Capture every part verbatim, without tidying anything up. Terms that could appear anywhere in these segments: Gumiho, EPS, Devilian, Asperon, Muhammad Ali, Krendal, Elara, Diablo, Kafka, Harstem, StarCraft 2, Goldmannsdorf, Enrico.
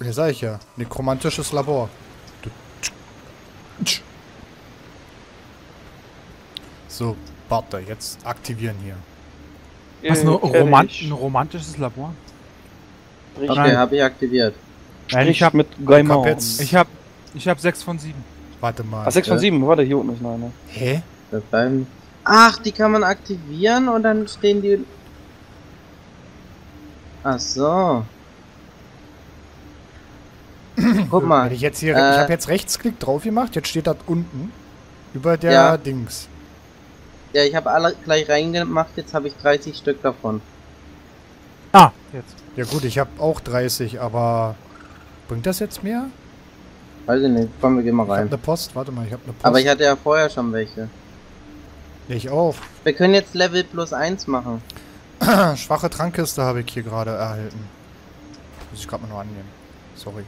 Ja, sag ich ja. Nekromantisches Labor. So, warte, jetzt aktivieren hier. Was, ein, Roman ein romantisches Labor? Richtig, habe ich aktiviert. Nein, ich habe mit Gaimau. Ich habe ich hab sechs von sieben. Warte mal. Ach, sechs von sieben, warte, hier unten ist noch einer. Hä? Ach, die kann man aktivieren und dann stehen die... Ach so. Guck mal. Ich, jetzt hier, äh, ich habe jetzt Rechtsklick drauf gemacht, jetzt steht das unten. Über der ja. Dings. Ja, ich habe alle gleich reingemacht, jetzt habe ich dreißig Stück davon. Ah, jetzt. Ja gut, ich habe auch dreißig, aber... Bringt das jetzt mehr? Weiß ich nicht, komm, wir gehen mal rein. Ich habe eine Post, warte mal, ich habe eine Post. Aber ich hatte ja vorher schon welche. Ich auch. Wir können jetzt Level plus eins machen. Schwache Trankkiste habe ich hier gerade erhalten. Muss ich gerade mal nur annehmen. Sorry.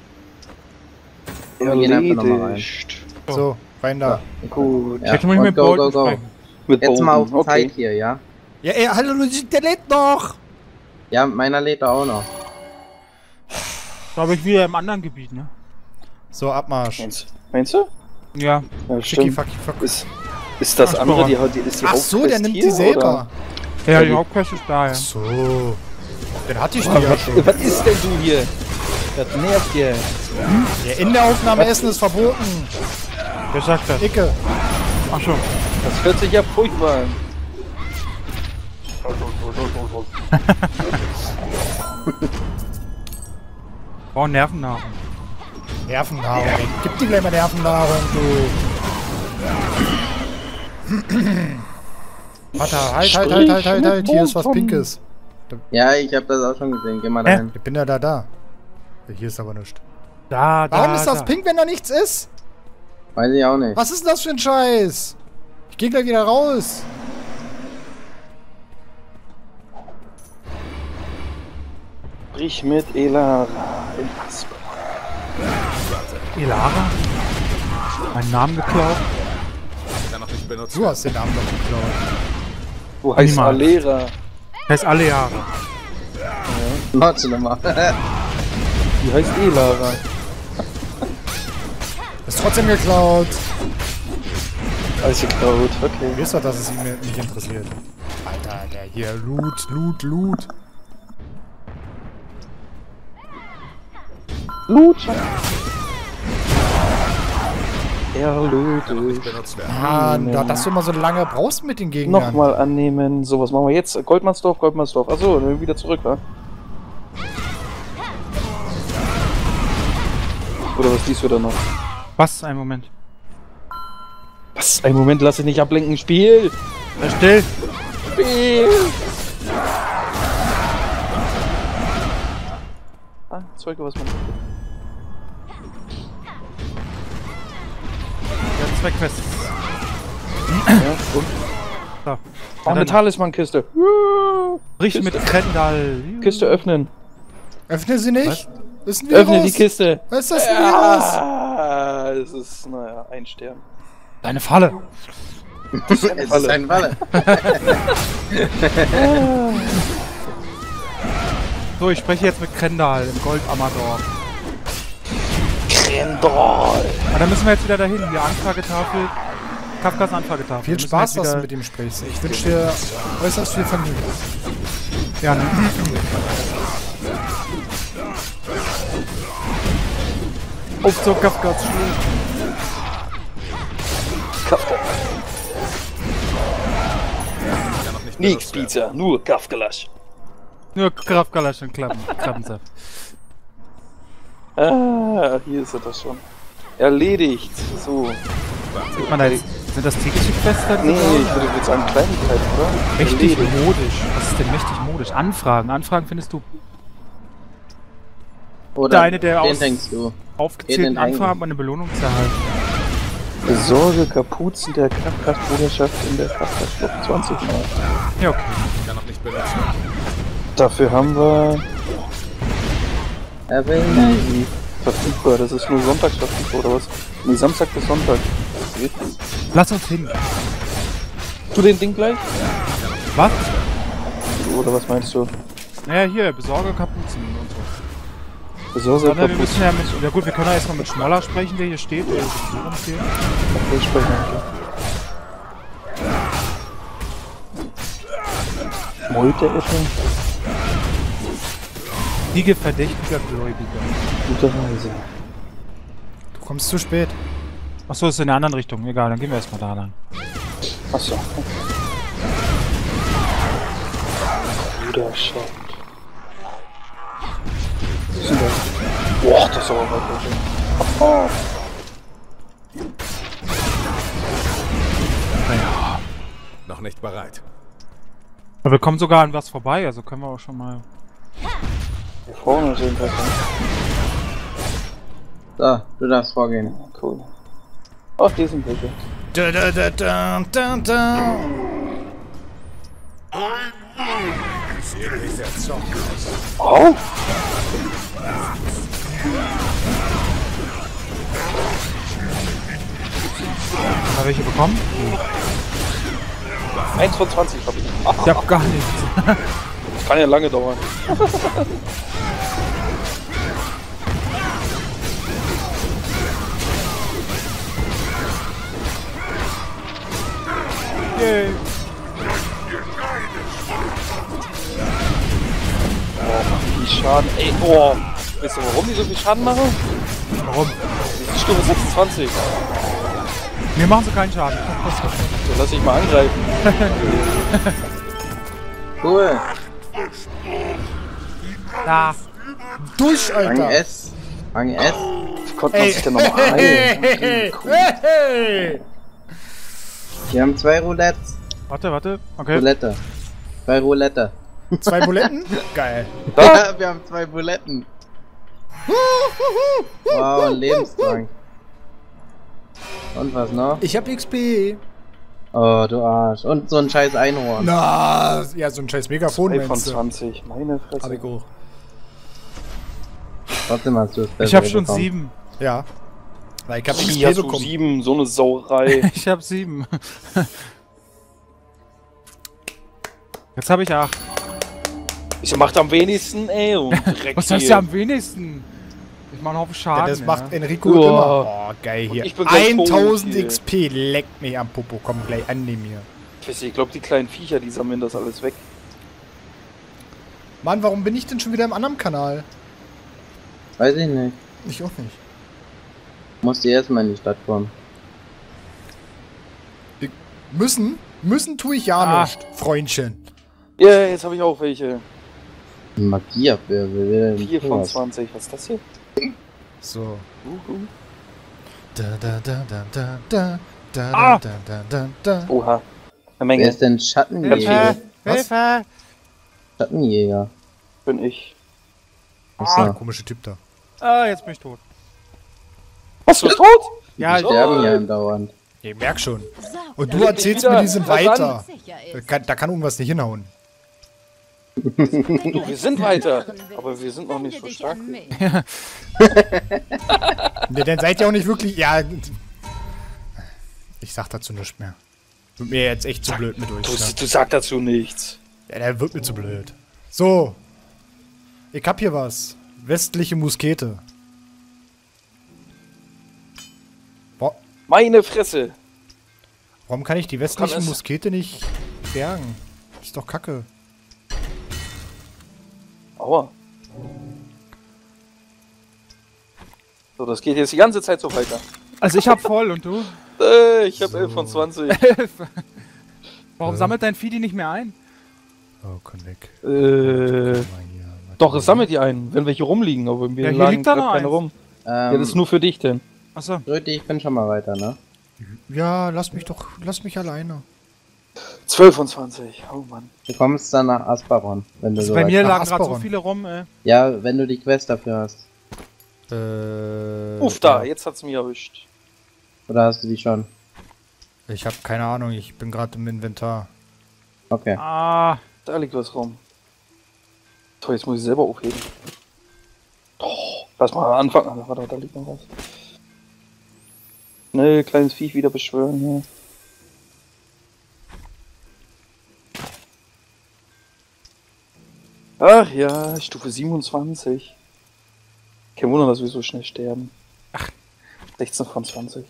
Wir gehen einfach nochmal rein. So, rein da. Ja, gut. Ja. Ich muss mit go, go, go. Mit jetzt Boden. Mal auf okay. Zeit hier, ja? Ja, ey, hallo, der lädt noch! Ja, meiner lädt da auch noch. Da habe ich wieder im anderen Gebiet, ne? So, Abmarsch. Meinst, meinst du? Ja. Ja, stimmt. Schicki, fucki, fuck. Ist, ist das Ach, andere, die, die ist die Ach Hauptquest so, der nimmt hier, die selber. Oder? Ja, die Hauptquest ist da, ja. So. Den hatte ich oh, nicht. Was, was ist denn du hier? Das nervt hier. Hm? Ja, in der Aufnahme was? Essen ist verboten. Wer sagt das? Icke. Ach schon. Das hört sich ja furchtbar an. Wow, Nervennahrung. Nervennahrung. Gib dir gleich mal Nervennahrung, du. Warte, halt, halt, halt, halt, halt, halt. Hier ist was Pinkes. Ja, ich hab das auch schon gesehen. Geh mal da hin. Ich bin ja da, da. Hier ist aber nichts. Da, da. Warum ist das da. Pink, wenn da nichts ist? Weiß ich auch nicht. Was ist denn das für ein Scheiß? Ich geh gleich wieder raus. Brich mit Elara in Asperon. Elara? Mein Name geklaut? Du hast den Namen doch geklaut. Du heißt Niemand. Alera. Heißt Alera. Ja. Warte nochmal. Die heißt Elara. Ist trotzdem geklaut. Alles geklaut, okay. Wisst ihr, dass es ihn nicht interessiert? Alter, der hier Loot, Loot, Loot. Loot! Ja, Loot. Mann, ja, dass du immer so lange brauchst mit den Gegnern. Nochmal annehmen. So, was machen wir jetzt? Goldmannsdorf, Goldmannsdorf. Achso, dann wieder zurück, wa? Oder was dies wieder noch? Was? Ein Moment. Was? Ein Moment, lass dich nicht ablenken. Spiel! Sei still! Spiel! Ah, Zeug, was man nicht Wir haben zwei Quests. Ja, und? Da. Oh, eine Talisman-Kiste. Brich mit Krendal. Kiste öffnen. Öffne sie nicht? Was? Ist ein Virus. Öffne die Kiste. Was ist das denn ja, Virus? Es ist, naja, ein Stern. Deine Falle. Das ist eine Falle. Es ist eine Falle. So, ich spreche jetzt mit Krendal im Goldamador. Krendal! Aber dann müssen wir jetzt wieder dahin, die Anfragetafel, Kafkas Anfragetafel. Viel Spaß, dass du mit ihm sprichst. Ich wünsche dir äußerst viel Vergnügen. Ja, ne? Auf zur Kafkas Schule. Kafka. Nix Pizza, nur Kafkalasch. Nur Kraftkalasch und Klappen, Klappensaft. Ah, hier ist er das schon. Erledigt, so. Sieht man da, sind das tägliche Quests? Nee, ich würde jetzt sagen Kleinigkeiten, oder? Mächtig erledigt. Modisch. Was ist denn mächtig modisch? Anfragen, Anfragen findest du. Oder eine der aus du? Aufgezählten Anfragen, um eine Belohnung zu erhalten. Besorge Kapuzen der Knappkraftbruderschaft in der Kraftkraftschlucht zwanzig Mal. Ja, okay. Ich kann noch nicht benutzen. Dafür haben wir... Er will nicht. Verfügbar, das ist nur Sonntag verfügbar, oder was? Nee, Samstag bis Sonntag. Lass uns hin. Tu den Ding gleich? Was? Oder was meinst du? Naja, hier, besorge Kapuzen und so. So, so, wir müssen ja mit. Ja gut, wir können ja erstmal mit Schmaller sprechen, der hier steht. Der hier. Okay, sprechen wir. Molte Essen. Liege verdächtiger Gläubiger. Guter Weise. Du kommst zu spät. Achso, ist in der anderen Richtung. Egal, dann gehen wir erstmal da lang. Achso, okay. Guter Schaden. Boah, das ist aber weit weg. Naja. Noch nicht bereit. Aber wir kommen sogar an was vorbei, also können wir auch schon mal. Hier vorne sind wir. Da, du darfst vorgehen. Cool. Auf diesen Bitte. Da, da, da, da, da, da. Oh! Haben wir welche bekommen? Hm. eins von zwanzig hab ich. Ah, ich hab gar nichts. Das kann ja lange dauern. Yay! Oh, wie Schaden. Ey, boah! Weißt du, warum die so viel Schaden machen? Warum? Stufe sechsundzwanzig. Mir machen sie keinen Schaden. So, lass ich mal angreifen. Cool. Da. Durch, Alter. Rang S. Rang S. Wie konnte man sich denn nochmal heilen? Cool. Wir haben zwei Roulettes. Warte, warte. Okay. Roulette. Zwei Roulette. Zwei Buletten? Geil. Da, wir haben zwei Buletten. Wow, Lebensdrang. Und was noch? Ich hab X P. Oh, du Arsch. Und so ein scheiß Einhorn. Na, ja, so ein scheiß Megafon. zwei von zwanzig, meine Fresse. Hab ich hoch. Trotzdem hast du es besser. Ich hab schon bekommen. sieben. Ja. Weil ich hab X P hast bekommen. Du sieben, so eine Sauerei. Ich hab sieben. Jetzt hab ich acht. Ich mach am wenigsten, ey. Und was heißt ja am wenigsten? Ich mache einen Haufen Schaden. Ja, das ja. macht Enrico oh. immer. Oh, geil hier. tausend X P, leck mich am Popo. Komm gleich an dem hier. Ich glaube, die kleinen Viecher, die sammeln das alles weg. Mann, warum bin ich denn schon wieder im anderen Kanal? Weiß ich nicht. Ich auch nicht. Musst du erstmal in die Stadt kommen. Wir müssen? Müssen tue ich ja ah. nicht, Freundchen. Ja, yeah, jetzt habe ich auch welche. Magierabwehr. vier von zwanzig, was ist das hier? So. Da da da da da da da da da da. Oha. Eine Menge. Wer ist denn Schattenjäger? Hilfe! Hilfe! Schattenjäger. Bin ich. Was ist ah. der komische Typ da? Ah, jetzt bin ich tot. Was, du bist tot? Ja, ich sterbe ja andauernd. Ich merk schon. Und du erzählst mir diesen weiter. Da kann, da kann irgendwas nicht hinhauen. Du, wir sind weiter, aber wir sind noch nicht so stark. Ja. Ne, dann seid ihr auch nicht wirklich. Ja. Ich sag dazu nichts mehr. Wird mir jetzt echt zu sag, blöd mit euch. Du, du sagst dazu nichts. Ja, der wird mir zu blöd. So. Ich hab hier was. Westliche Muskete. Boah. Meine Fresse! Warum kann ich die westliche Muskete nicht bergen? Ist doch kacke. Aua. So, das geht jetzt die ganze Zeit so weiter. Also ich hab voll und du? Äh, ich hab so. elf von zwanzig. elf? Warum äh. sammelt dein Vieh die nicht mehr ein? Oh, komm weg. Äh, doch, es sammelt die ein, wenn welche rumliegen, aber wir ja, hier liegt da noch keine rum. Ähm, ja, das ist nur für dich denn. Achso. Leute, ich bin schon mal weiter, ne? Ja, lass mich doch, lass mich alleine. zwölf und zwanzig, oh Mann. Du kommst dann nach Asperon, wenn du so bei mir lagen gerade so viele rum, ey. Ja, wenn du die Quest dafür hast. Äh... Uff, da, jetzt hat's mich erwischt. Oder hast du die schon? Ich hab keine Ahnung, ich bin gerade im Inventar. Okay. Ah, da liegt was rum. Toll, jetzt muss ich selber aufheben. Oh, lass mal anfangen. Warte, da liegt noch was. Ne, kleines Viech wieder beschwören hier. Ach ja, Stufe siebenundzwanzig. Kein Wunder, dass wir so schnell sterben. Ach. sechzehn von zwanzig.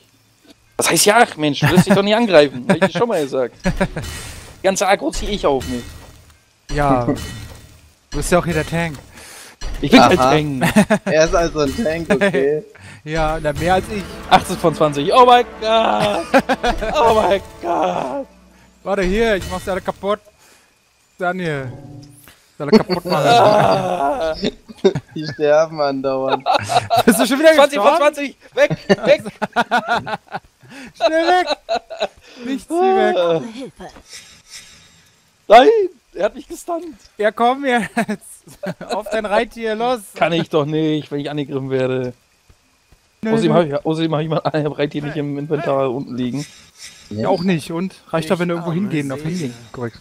Das heißt ja, ach Mensch, du wirst dich doch nicht angreifen. Hab ich dir schon mal gesagt. Die ganze Agro ziehe ich auf mich. Ja. Du bist ja auch hier der Tank. Ich bin der Tank. Er ist also ein Tank, okay. Ja, na, mehr als ich. achtzehn von zwanzig. Oh mein Gott. Oh mein Gott. Warte hier, ich mach's dir alle kaputt. Daniel. Alle kaputt machen. Die sterben andauernd. Bist du schon wieder zwanzig von zwanzig. Weg, weg. Schnell weg. Nicht zieh weg. Nein, er hat mich gestunt. Ja, komm jetzt. Auf dein Reittier, los. Kann ich doch nicht, wenn ich angegriffen werde. Außerdem habe ich, hab ich mein Reittier nicht im Inventar unten liegen. Ja, auch nicht. Und? Reicht doch, wenn du irgendwo hingehen, auf hingehen. Korrekt.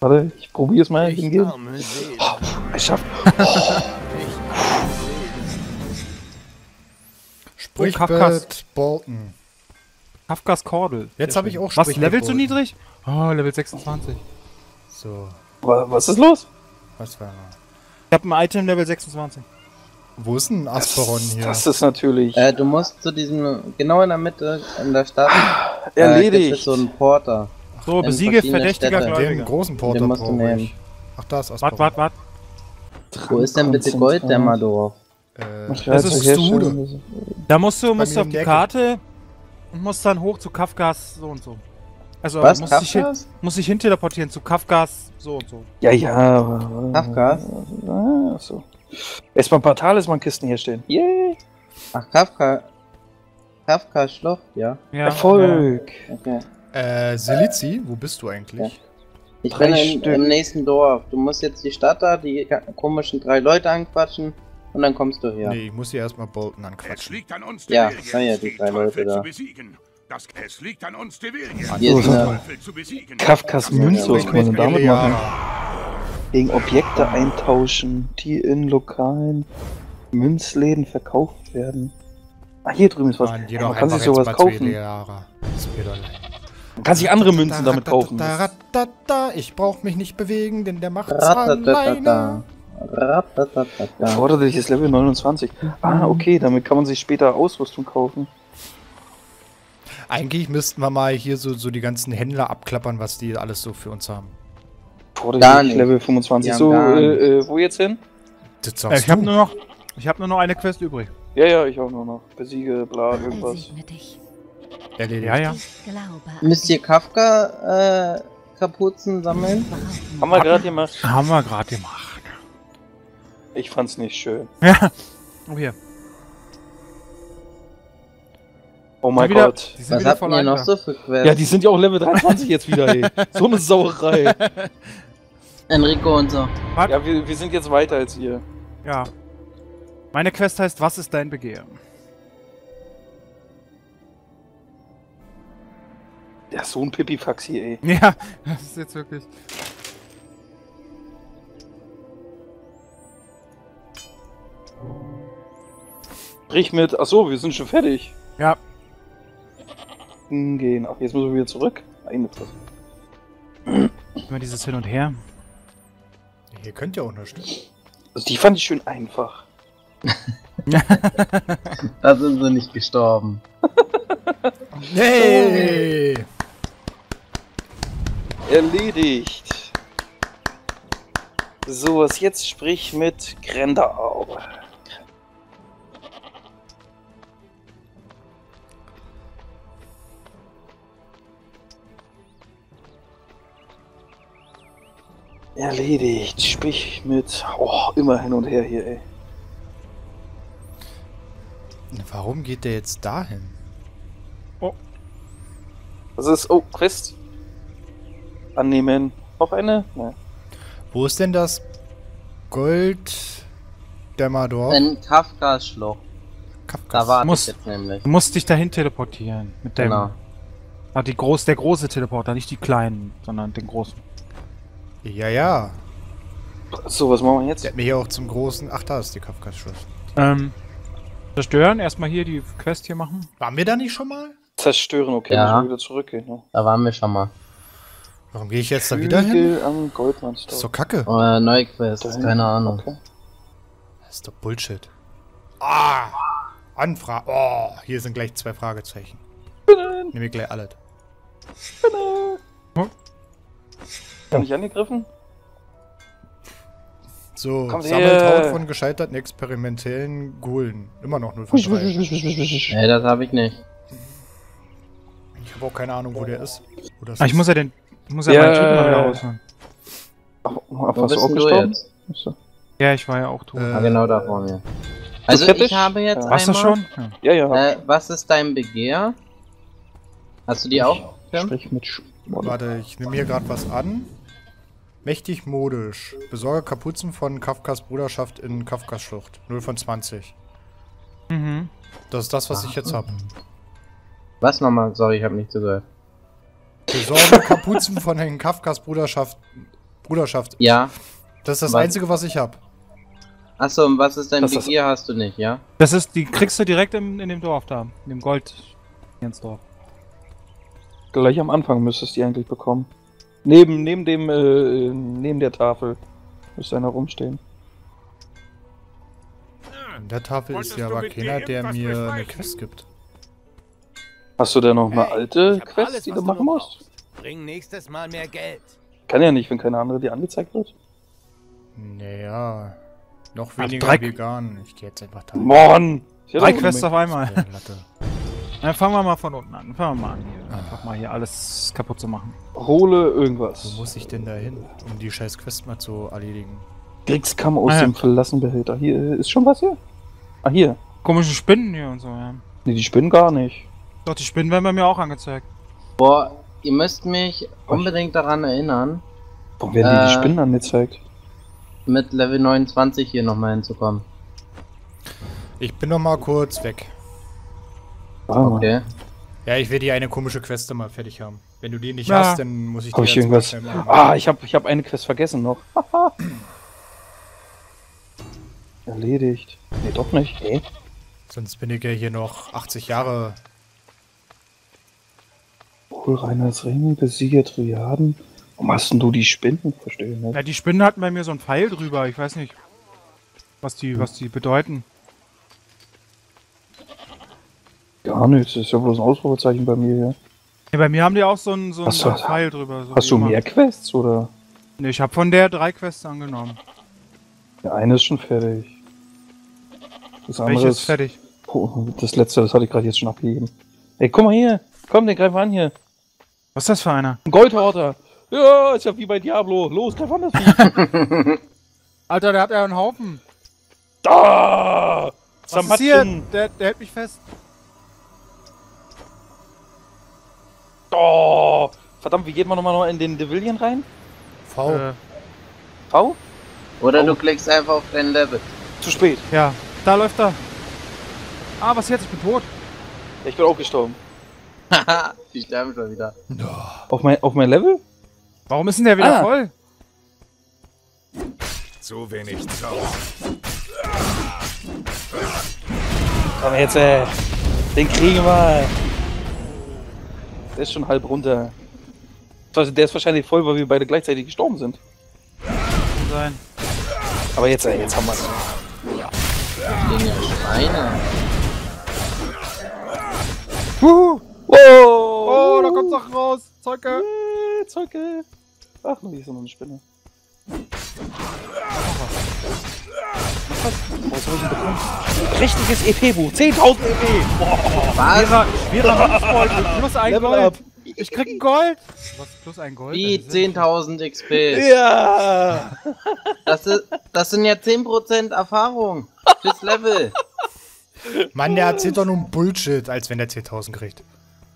Warte, ich probiere es mal hingehen. Oh, ich schaff. Oh. Sprich Kafkas Bolton. Kafkas Kordel. Jetzt habe ich auch Sprich. Was, Level so niedrig? Oh, Level sechsundzwanzig. So. Was ist los? Was war da? Ich habe ein Item Level sechsundzwanzig. Wo ist denn ein Asperon hier? Das ist natürlich. Äh, du musst zu diesem, genau in der Mitte, in der Stadt. Äh, Erledigt. Ist so ein Porter. So, besiege verdächtiger Gläubiger. Den großen Porter brauche ich. Ach, da ist Asperon. Warte, warte, warte. Wo ist denn bitte Gold, der mal drauf? Äh, das ist Sude. Da musst du, musst du auf die Karte und musst dann hoch zu Kafkas so und so. Also, was, muss ich, muss ich hin teleportieren zu Kafkas so und so. Ja, ja. Kafkas? Ah, so. Erstmal ein paar Talisman-Kisten hier stehen. Yay! Ach, Kafka. Kafka Schloch, ja. ja. Erfolg! Ja. Okay. Äh, Silizi, wo bist du eigentlich? Ja. Ich drei bin in, im nächsten Dorf. Du musst jetzt die Stadt da, die komischen drei Leute anquatschen und dann kommst du her. Nee, ich muss hier erstmal Bolton anquatschen. Es liegt an uns, ja, das sind ja die drei Leute da. Das, es liegt an uns, Devilian. Kafkas Münze, was kann man denn damit machen? Gegen Objekte eintauschen, die in lokalen Münzläden verkauft werden. Ah, hier drüben ist was. Mann, ja, man kann sich sowas kaufen. Man kann sich andere Münzen damit kaufen. Ich brauch mich nicht bewegen, denn der macht's alleine. Fordert dich jetzt Level neunundzwanzig. Ah, okay, damit kann man sich später Ausrüstung kaufen. Eigentlich müssten wir mal hier so, so die ganzen Händler abklappern, was die alles so für uns haben. Gar nicht. Level fünfundzwanzig. So, äh, äh, wo jetzt hin? Das äh, ich habe nur noch, ich habe nur noch eine Quest übrig. Ja, ja, ich auch nur noch. Besiege, bla, irgendwas. Erledigt. Ja, ja. Müsst ihr Kafka äh, Kapuzen sammeln? Haben wir gerade gemacht. Haben wir gerade gemacht. Ich fand's nicht schön. Ja. Oh hier. Oh mein Gott. Was habt ihr noch so für Quests? Ja, die sind ja auch Level dreiundzwanzig jetzt wieder, ey. So eine Sauerei. Enrico und so. What? Ja, wir, wir sind jetzt weiter als ihr. Ja. Meine Quest heißt, was ist dein Begehren? Der ist so ein Pipifax hier, ey. Ja, das ist jetzt wirklich... Sprich mit... Achso, wir sind schon fertig. Ja. Gehen. Ach, jetzt müssen wir wieder zurück. Immer dieses Hin und Her. Hier könnt ihr auch noch stehen. Also die fand ich schön einfach. Da sind sie nicht gestorben. Nee! Erledigt. So, was jetzt? Sprich mit Krendal. Erledigt. Sprich mit... Oh, immer hin und her hier, ey. Warum geht der jetzt dahin? Oh. Was ist... Oh, Quest. Annehmen. Noch eine? Nein. Wo ist denn das Gold-Dämmerdorf? In Kafka-Schloch. Kafka. Da war ich jetzt nämlich. Du musst dich dahin teleportieren. Mit dem... Genau. Ah, die groß, der große Teleporter, nicht die kleinen, sondern den großen. Ja, ja. So, was machen wir jetzt? Der hat mir hier auch zum großen... Ach, da ist die Kafka-Schrift. Ähm, zerstören. Erstmal hier die Quest hier machen. Waren wir da nicht schon mal? Zerstören, okay. Ja. Müssen wir wieder zurückgehen. Ne? Da waren wir schon mal. Warum gehe ich jetzt Kügel da wieder hin? Am Goldmannsdorf. Das ist doch kacke. Oh, neue Quest, keine Ahnung. Okay. Das ist doch Bullshit. Ah! Anfrage. Oh, hier sind gleich zwei Fragezeichen. Nehme ich gleich alles. Spinne! Hm? Ich hab mich angegriffen. So, kommt sammelt Haut von gescheiterten experimentellen Ghoulen. Immer noch null von drei. Nee, das habe ich nicht. Ich habe auch keine Ahnung, wo der ist. Wo das ah, ist. Ich muss ja den... muss ja yeah. meinen Typen mal wieder rausholen. Ach, ach, warst du auch gestorben? Du ja, ich war ja auch tot. Äh, ah, genau da vor mir. Also ich dich? habe jetzt ja. einmal... Warst du schon? Ja, ja. ja. Äh, was ist dein Begehr? Hast du die ich auch? Sprich mit Sch Mode. Warte, ich nehme hier gerade was an. Mächtig modisch. Besorge Kapuzen von Kafkas Bruderschaft in Kafkas Schlucht. null von zwanzig. Mhm. Das ist das, was ich jetzt habe. Was nochmal? Sorry, ich habe nichts gesagt. Besorge Kapuzen von den Kafkas Bruderschaft. Bruderschaft. Ja. Das ist das was? Einzige, was ich habe. Achso, und was ist dein Begier? Hast du nicht, ja? Das ist, die kriegst du direkt in, in dem Dorf da. In dem Gold. Ins Dorf. Gleich am Anfang müsstest du die eigentlich bekommen. Neben, neben dem, äh, neben der Tafel müsste einer rumstehen. An der Tafel ist ja aber keiner, der mir eine Quest gibt. Hast du denn noch eine alte Quest, die du machen musst? Bring nächstes Mal mehr Geld. Kann ja nicht, wenn keine andere dir angezeigt wird. Naja, noch weniger vegan. Ich geh jetzt einfach da. Mann! Drei Quests auf einmal. Dann fangen wir mal von unten an. Fangen wir mal an hier. Einfach mal hier alles kaputt zu machen. Hole irgendwas. Wo muss ich denn da hin, um die scheiß Quest mal zu erledigen? Kriegskamm aus ah, ja. dem verlassenen Behälter. Hier ist schon was hier? Ah, hier. Komische Spinnen hier und so, ja. Nee, die Spinnen gar nicht. Doch, die Spinnen werden bei mir auch angezeigt. Boah, ihr müsst mich unbedingt daran erinnern. Warum werden äh, die Spinnen angezeigt? Mit Level neunundzwanzig hier nochmal hinzukommen. Ich bin noch mal kurz weg. Okay. Ja, ich will die eine komische Quest mal fertig haben. Wenn du die nicht ja. hast, dann muss ich die ich irgendwas. Ah, ich hab, ich hab eine Quest vergessen noch. Erledigt. Nee, doch nicht. Nee. Sonst bin ich ja hier noch achtzig Jahre. Hol Reinhards Ring, besiege Triaden. Warum hast denn du die Spinnen? Verstehe nicht. Ja, die Spinnen hatten bei mir so einen Pfeil drüber. Ich weiß nicht, was die, was die bedeuten. Gar nichts, das ist ja bloß ein Ausrufezeichen bei mir hier. Ja, bei mir haben die auch so einen so so, Pfeil drüber. So hast du mehr Quests, oder? Ne, ich habe von der drei Quests angenommen. Der eine ist schon fertig. Das andere ist fertig. Oh, das letzte, das hatte ich gerade jetzt schon abgegeben. Ey, guck mal hier! Komm, den greif an hier! Was ist das für einer? Ein Goldhorter! Ja, ist ja wie bei Diablo! Los, greif an das Vieh! Alter, der hat ja einen Haufen! Da! Was ist hier? Der, der hält mich fest! Oh, verdammt, wie geht man nochmal noch in den Devilian rein? V. Äh. V? Oder v. du klickst einfach auf dein Level. Zu spät. Ja, da läuft er. Ah, was jetzt? Ich bin tot. Ich bin auch gestorben. Haha, die sterben schon wieder. No. Auf, mein, auf mein Level? Warum ist denn der wieder ah. voll? Zu wenig Zauber. Komm jetzt, ey. Den kriegen wir. Der ist schon halb runter. Der ist wahrscheinlich voll, weil wir beide gleichzeitig gestorben sind. Kann sein. Aber jetzt, ey, jetzt haben wir es. Huhu! Oh, da kommt Sachen raus! Zocke! Yeah, Zocke! Ach, nur hier ist noch eine Spinne. Was soll ich denn bekommen? Richtiges E P-Buch! zehntausend E P! Was? Schwerer, schwerer plus ein Gold! Ich krieg ein Gold! Was? Plus ein Gold? Wie zehntausend X P! Ja! Das, ist, das sind ja zehn Prozent Erfahrung! Fürs Level! Mann, der erzählt doch nur Bullshit, als wenn der zehntausend kriegt.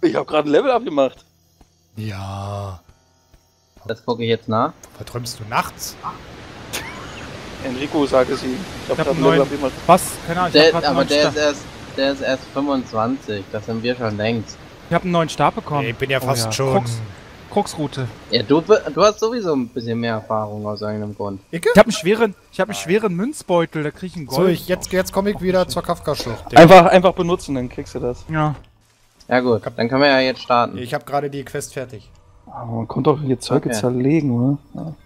Ich hab gerade ein Level abgemacht! Ja... Das gucke ich jetzt nach. Verträumst du nachts? Enrico, sag es ihm. Ich hab, ich hab neun. Was? Keine Ahnung, ich der, hab aber der ist, erst, der ist erst fünfundzwanzig, das sind wir schon längst. Ich hab einen neuen Stab bekommen. Ich bin ja fast oh ja. schon. Krux, Kruxroute. Ja, du, du hast sowieso ein bisschen mehr Erfahrung aus irgendeinem Grund. Ich, ich hab einen schweren, ich hab einen schweren Münzbeutel, da krieg ich einen Gold. So, ich, jetzt, jetzt komm ich wieder zur Kafka-Schlucht. Einfach, einfach benutzen, dann kriegst du das. Ja. Ja gut, dann können wir ja jetzt starten. Ich hab gerade die Quest fertig. Aber man konnte doch hier Zeug okay. zerlegen, oder? Ja.